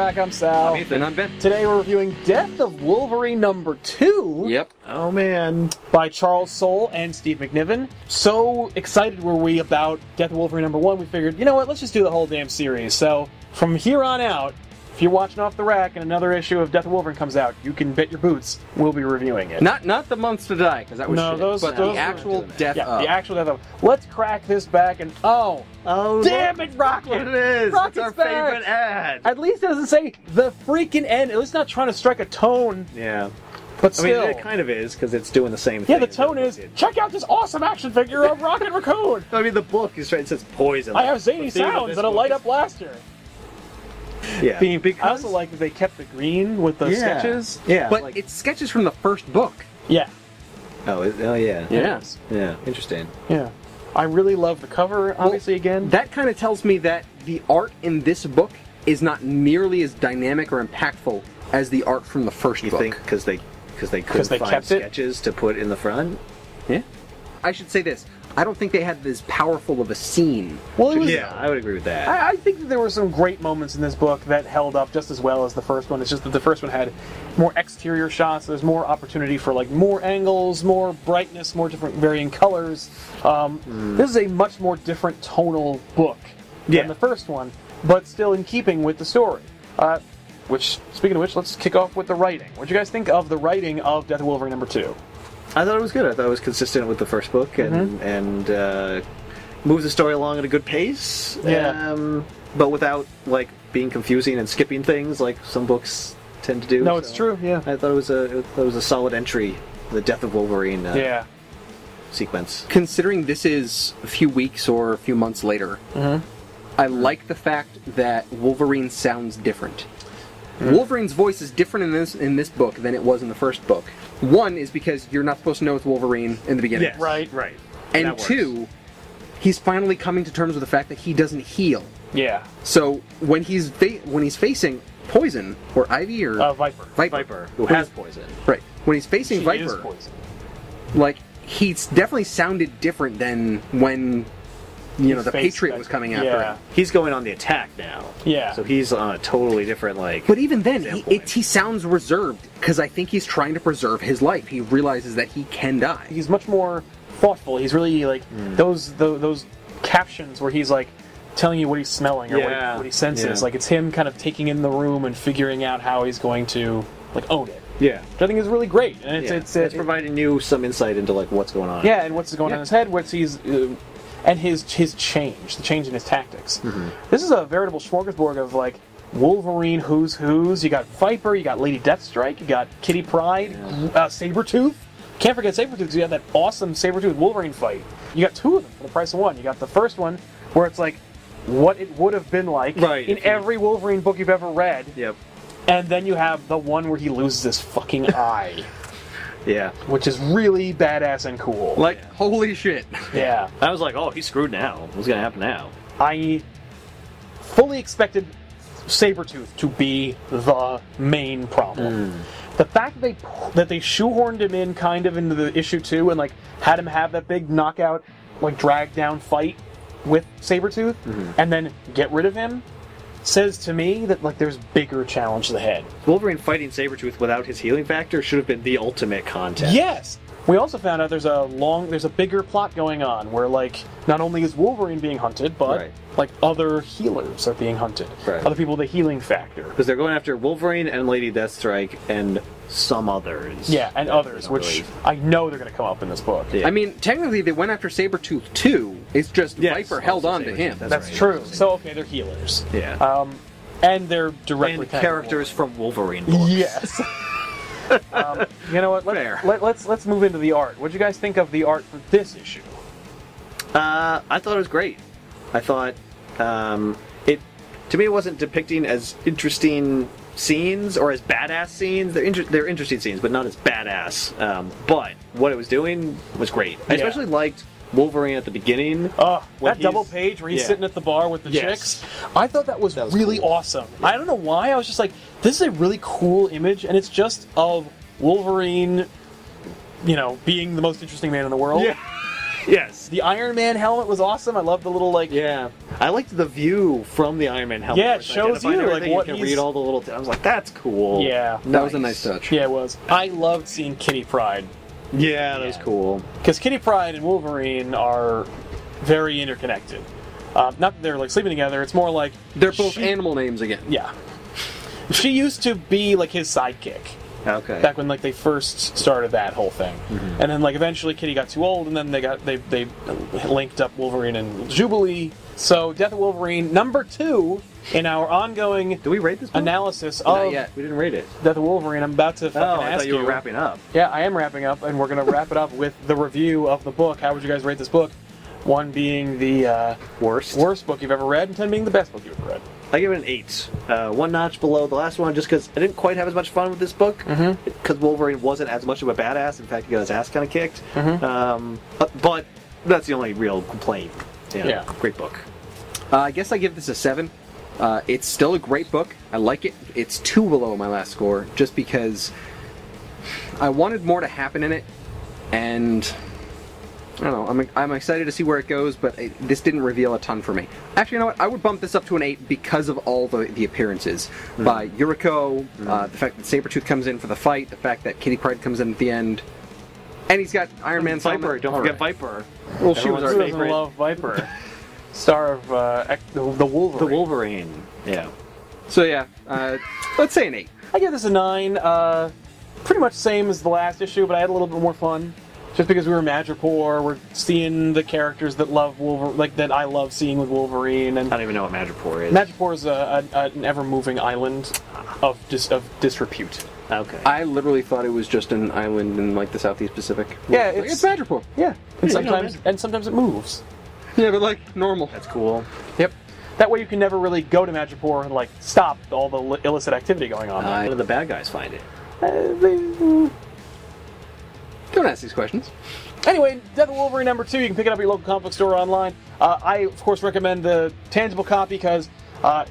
Rack, I'm Sal. I'm Ethan. I'm Ben. Today we're reviewing Death of Wolverine #2. Yep. Oh man. By Charles Soule and Steve McNiven. So excited were we about Death of Wolverine #1, we figured, you know what, let's just do the whole damn series. So from here on out, if you're watching Off the Rack and another issue of Death of Wolverine comes out, you can bet your boots we'll be reviewing it. Not the months to die, because that was no, shit, those the actual Death of. The actual Death of. Let's crack this back and oh damn it, Rocket! What it is! Rocket's it's our back. Favorite ad. At least it doesn't say the freaking end. At least not trying to strike a tone. Yeah. But still, I mean, it kind of is, because it's doing the same thing. Yeah, the tone is, check out this awesome action figure of Rocket Raccoon! I mean, the book is right, it says poison. I have zany sounds and a light-up blaster. Yeah. Because I also like that they kept the green with those sketches. Yeah, but like, it's sketches from the first book. Yeah. Oh yeah. Yes. Yeah. Interesting. Yeah. I really love the cover. Obviously, again, that kind of tells me that the art in this book is not nearly as dynamic or impactful as the art from the first book. You think because they couldn't find sketches to put in the front? Yeah. I should say this. I don't think they had this powerful of a scene. Well, yeah, I would agree with that. I think that there were some great moments in this book that held up just as well as the first one. It's just that the first one had more exterior shots. There's more opportunity for like more angles, more brightness, more different varying colors. This is a much more different tonal book than the first one, but still in keeping with the story. Which, speaking of which, let's kick off with the writing. What did you guys think of the writing of Death of Wolverine #2? I thought it was good. I thought it was consistent with the first book and moves the story along at a good pace. Yeah. But without like being confusing and skipping things like some books tend to do. No, it's true. Yeah. I thought it was a solid entry. The Death of Wolverine sequence. Considering this is a few weeks or a few months later, I like the fact that Wolverine sounds different. Wolverine's voice is different in this book than it was in the first book. One is because you're not supposed to know it's Wolverine in the beginning. Yes. Right. And two, he's finally coming to terms with the fact that he doesn't heal. Yeah. So when he's facing poison or Ivy or Viper who has poison. Right. When he's facing Viper, like he's definitely sounded different than when the Patriot was coming after him. He's going on the attack now. Yeah. So he's on a totally different, like... But even then, he sounds reserved, because I think he's trying to preserve his life. He realizes that he can die. He's much more thoughtful. He's really, like, those captions where he's, like, telling you what he's smelling or what he senses. Yeah. Like, it's him kind of taking in the room and figuring out how he's going to, like, own it. Yeah. Which I think is really great. And it's providing you some insight into, like, what's going on. Yeah, and what's going on in his head, what he's... and his change, the change in his tactics. This is a veritable smorgasbord of like Wolverine who's who's. You got Viper, you got Lady Deathstrike, you got Kitty Pryde, Sabretooth. Can't forget Sabretooth because you had that awesome Sabretooth Wolverine fight. You got two of them for the price of one. You got the first one where it's like what it would have been like in every Wolverine book you've ever read. Yep. And then you have the one where he loses his fucking eye. Yeah. Which is really badass and cool. Like, holy shit. Yeah. I was like, oh, he's screwed now. What's going to happen now? I fully expected Sabretooth to be the main problem. The fact that they shoehorned him in kind of into the issue 2 and, like, had him have that big knockout, like, drag-down fight with Sabretooth and then get rid of him says to me that, like, there's bigger challenge ahead. Wolverine fighting Sabretooth without his healing factor should have been the ultimate contest. Yes! We also found out there's a bigger plot going on where, like, not only is Wolverine being hunted, but, like, other healers are being hunted. Right. Other people with a healing factor. Because they're going after Wolverine and Lady Deathstrike and some others. Yeah, and others, which I know they're going to come up in this book. Yeah. I mean, technically they went after Sabretooth too. It's just Viper held on to him. That's true. So, okay, they're healers. Yeah. And they're directly... And characters from Wolverine books. Yes. You know what? Let's move into the art. What did you guys think of the art for this issue? I thought it was great. I thought to me it wasn't depicting as interesting scenes or as badass scenes. They're interesting scenes, but not as badass. But what it was doing was great. I especially liked Wolverine at the beginning. Oh, that double page where he's sitting at the bar with the chicks. I thought that was really cool. Awesome. Yeah. I don't know why. I was just like, this is a really cool image, and it's just of Wolverine, you know, being the most interesting man in the world. Yeah. Yes. The Iron Man helmet was awesome. I love the little, like... Yeah. I liked the view from the Iron Man helmet. Yeah, it shows you like what you can read all the little. I was like, that's cool. Yeah, that was a nice touch. Yeah, it was. I loved seeing Kitty Pryde. Yeah, that was cool. Because Kitty Pryde and Wolverine are very interconnected. Not that they're like sleeping together. It's more like they're both animal names again. Yeah. She used to be like his sidekick. Okay. Back when like they first started that whole thing, mm-hmm. and then like eventually Kitty got too old, and then they got they linked up Wolverine and Jubilee. So Death of Wolverine *2 in our ongoing do we rate this analysis of not yet. We didn't rate it. Death of Wolverine. I'm about to fucking ask you. Oh, I thought you were wrapping up. Yeah, I am wrapping up, and we're gonna wrap it up with the review of the book. How would you guys rate this book? 1 being the worst book you've ever read, and 10 being the best book you've ever read. I give it an 8. 1 notch below the last one, just because I didn't quite have as much fun with this book, because mm-hmm. Wolverine wasn't as much of a badass. In fact, he got his ass kind of kicked. Mm-hmm. But that's the only real complaint. Yeah. Great book. I guess I give this a 7. It's still a great book. I like it. It's 2 below my last score, just because I wanted more to happen in it, and... I don't know, I'm excited to see where it goes, but this didn't reveal a ton for me. Actually, you know what, I would bump this up to an 8 because of all the appearances. Mm-hmm. By Yuriko, mm-hmm. The fact that Sabretooth comes in for the fight, the fact that Kitty Pryde comes in at the end, and he's got Iron Man's Viper, helmet. Don't forget Viper. Well, she was our favorite. I love Viper. Star of the Wolverine. The Wolverine, yeah. So yeah, let's say an 8. I give this a 9, pretty much same as the last issue, but I had a little bit more fun. Just because we were Madripoor, we're seeing the characters that love Wolverine, like that I love seeing with Wolverine. And I don't even know what Madripoor is. Madripoor is an ever-moving island of disrepute. Okay. I literally thought it was just an island in like the Southeast Pacific. Yeah, it's Madripoor. Yeah, and sometimes it moves. Yeah, but like normal. That's cool. Yep. That way you can never really go to Madripoor and like stop all the illicit activity going on. How do the bad guys find it? Don't ask these questions. Anyway, Death of Wolverine #2, you can pick it up at your local comic book store or online. I, of course, recommend the tangible copy because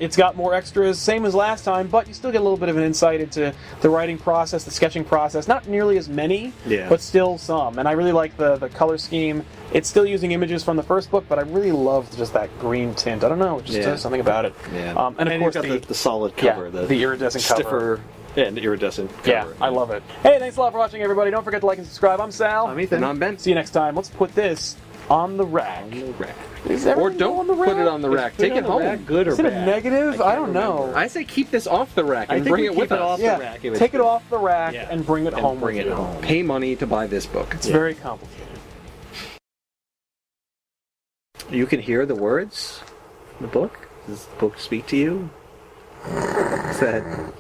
it's got more extras, same as last time, but you still get a little bit of an insight into the writing process, the sketching process. Not nearly as many, but still some. And I really like the color scheme. It's still using images from the first book, but I really loved just that green tint. I don't know, just something about it. Yeah. And of course, got the solid cover, the iridescent cover. And iridescent cover. Yeah, I love it. Hey, thanks a lot for watching, everybody. Don't forget to like and subscribe. I'm Sal. I'm Ethan. And I'm Ben. See you next time. Let's put this on the rack. On the rack. Or don't put it on the rack. Take it home. Good or bad? Is it a negative? I don't know. I say keep this off the rack and bring it with us. Take it off the rack and bring it home. Bring it home. Pay money to buy this book. It's very complicated. You can hear the words in the book. Does the book speak to you? What's that?